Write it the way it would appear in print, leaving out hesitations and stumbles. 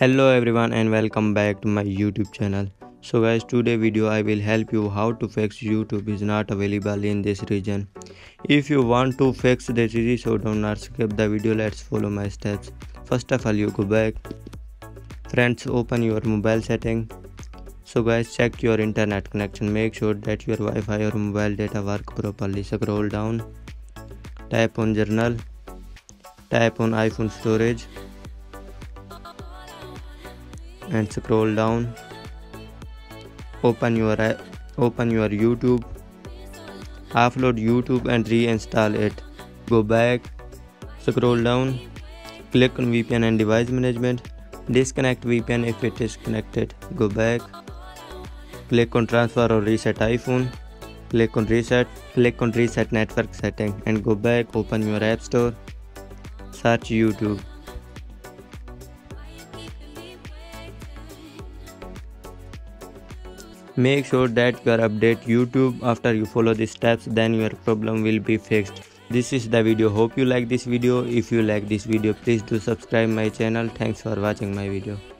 Hello everyone and welcome back to my YouTube channel. So guys, today video I will help you how to fix YouTube is not available in this region. If you want to fix this issue, so do not skip the video. Let's follow my steps. First of all, you go back. Friends, open your mobile setting. So guys, check your internet connection. Make sure that your Wi-Fi or mobile data work properly. Scroll down. Type on journal. Type on iPhone storage. And scroll down. Open your YouTube. Upload YouTube and reinstall it. Go back. Scroll down. Click on VPN and device management. Disconnect VPN if it is connected. Go back. Click on transfer or reset iPhone. Click on reset. Click on reset network setting and go back. Open your app store. Search YouTube. Make sure that you update YouTube. After you follow these steps, then your problem will be fixed. This is the video. Hope you like this video. If you like this video, please do subscribe my channel. Thanks for watching my video.